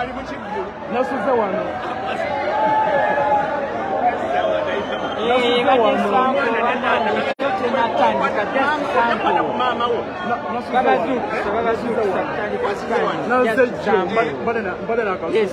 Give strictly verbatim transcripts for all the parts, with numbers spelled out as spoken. This is the one. Yes.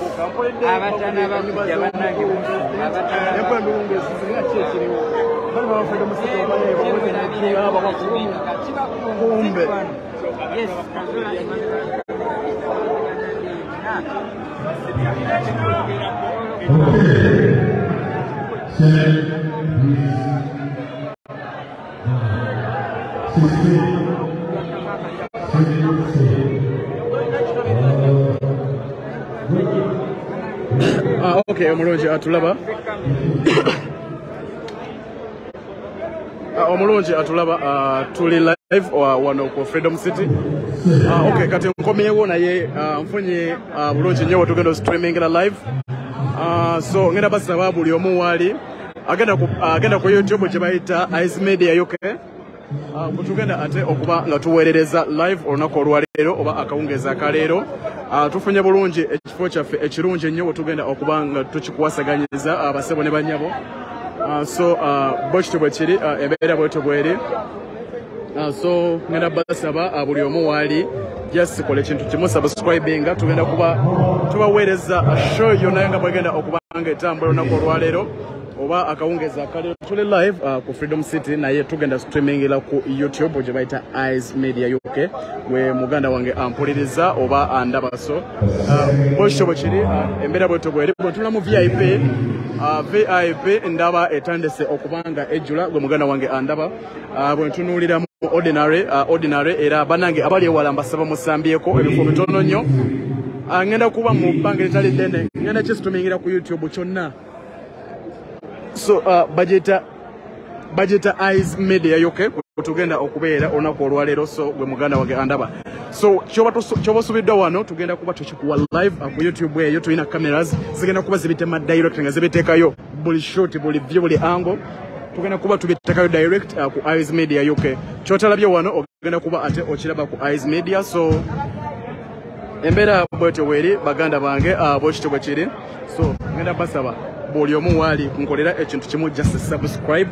Ah, okay, omulonji atulaba. Ah, omulonji atulaba atulila. Live or one of Freedom City. Uh, okay, kati nkomye wona ye mfunye bulungi nyo tugenda streaming na live. Uh, so ngenda basi sababu lyomu wali agenda ku agenda ku YouTube kibaita Eyes Media U K. Uh, kutugenda ate okuba nga tuwerereza live olunako olwaleero oba akawungeza kaleero. Uh, tufunye bulungi ekifo kyaffe ekirungi nyo tugenda okuba nga tukikuwasaganyiza abasebo ne banyabo. Uh, so uh, bochi bochiri uh, ebeera bwetu bweri. Uh, so ngenda basaba abuli omu wali just kole kintu kimu subscribinga tugenda kuba tubaweereza show yonna nga bagenda okubanga etambula na kolwalero oba akawungeza kale tule live uh, ku Freedom City naye tugenda streaming ila ku YouTube je baita Eyes Media U K we muganda wange ampuliriza oba andaba so uh, bosho bochiri uh, embera bwetu bweri bwetula mu V I P Uh, V I P ndaba etandese okubanga ejula gwe muganda wange andaba uh, bwe tunulira ordinary uh, ordinary era banange abali walamba saba musambyeko ebifo bitono nnyo uh, ngenda kuba mu bange etali dende ngenda kistumingira ku YouTube kyonna so uh, budgeta budgeta Eyes Media U K kutugenda okubeera onako olwalero so gwe muganda wange andaba so choba subidwa wano tugenda kuba tuchikuwa live ku YouTube eyo tuina cameras zigenda kuba zibitema direct nga zibitekayo buli shot buli view buli angle tugenda kuba tubitekayo direct uh, ku Eyes Media U K chotalabye wano ogenda kuba ate okiraba ku Eyes Media so embera bote weri baganda bange uh, bochito bachiri so ngenda basaba buli omu wali nkolera ekintu kimu just subscribe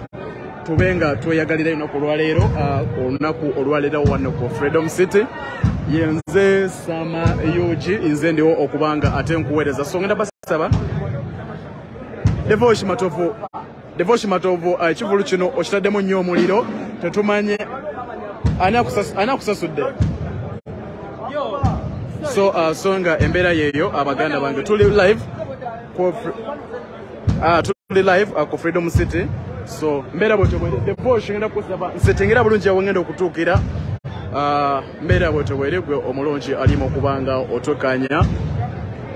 tubenga tweyagalira olunaku olwaleero uh, olunaku olwaleero wano ku Freedom City yenze sama yuji inze ndiwo okubanga ate nkuweereza so ngenda basaba devoshi matovu devoshi matovu uh, ekivulu kino okitaddemu nnyo omuliro tetumanye ani akusas, ani akusasudde so uh, songa embeera yeeyo abaganda bange tuli live ku uh, tuli live uh, ku Freedom City so mbera boto bwere devoshi ngenda kusaba nsetengera bulungi awengenda okutukira ah uh, mbera boto bwere gwe omulonji alimo kubanga otokanya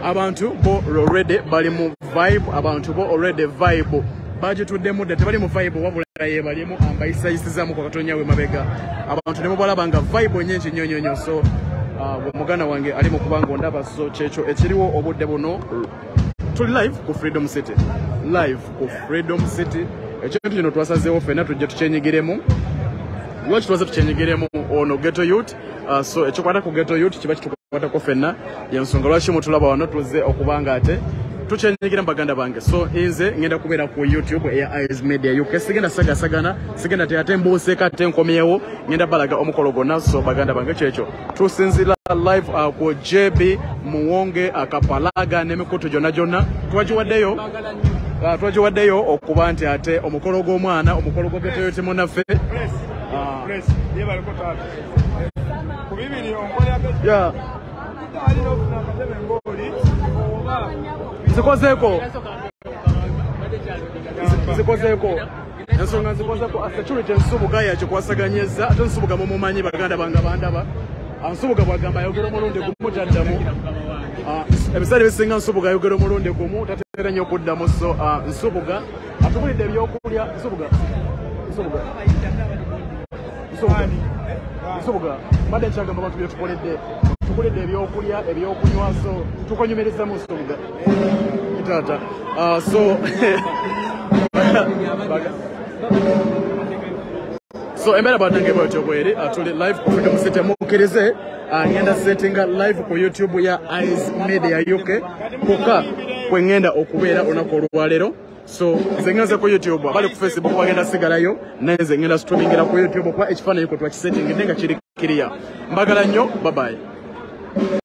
abantu bo already bali mu vibe abantu bo already vibe baje tudde mudde tebali mu vibe wabula ye bali mu ambaisa isizamu kwa katonyawe mabega abantu nemo bala banga vibe nyenje nyonyonyo so uh, mugana wange alimo kubanga ondaba so checho ekiriwo obudde bono tuli live ku Freedom City live ku Freedom City ekintu kino twasazeewo fena tujja tukyenyigiremu lwaki twaze tukyenyigiremu ono ghetto youth uh, so ekikwata ku ghetto youth kiba kitukwatako fenna yensonga lwaki mutulaba wano tuze okubanga ate tukyenyigira baganda bange so nze ngenda kubeera ku YouTube eya Eyes Media U K sigenda sagasagana sigenda teyatembuuseeka tenkomyewo ngenda balaga omukolo gonna so baganda bange kyekyo tusinzira live uh, ku J B Muwonge akapalaga n'emikutu gyonna gyonna twagiwaddeyo Uh, Twaji wadeyo okuba nti ate omukolo gw'omwana omukolo gwa ghetto youth munaffe ah press ye bali ko tatu ku bibiri omukolo yake ya alino kuna katebe ngoli oba zikozeko zikozeko nsonga zikozeko asecurity nsubuga yaje kwasaganyeza ate nsubuga mu mumanyi baganda banga bandaba ansubuga bwagamba yogero omulonde kumutaddamu ah ebisale bisinga nsubuga yogero omulonde kumutaddamu era nyo kuddamu so uh, nsubuga atukulidde ebyokulya nsubuga nsubuga nsubuga nsubuga mbadde nkyagamba abantu byetukoledde tukulidde ebyokulya ebyokunywa so tukonyumereza mu nsubuga itaata uh, so So I'm about to get actually live Freedom City mukirize ngenda settinga live ku YouTube ya Eyes Media U K kuka kwengenda okubera onakolwalero. So zengenza ku YouTube abali ku Facebook bagenda sigalayo neze ngenda streamingira ku YouTube kwa ekifaananyi yuko twakisettinga nenga kiri kiriya mbagala nnyo bye bye.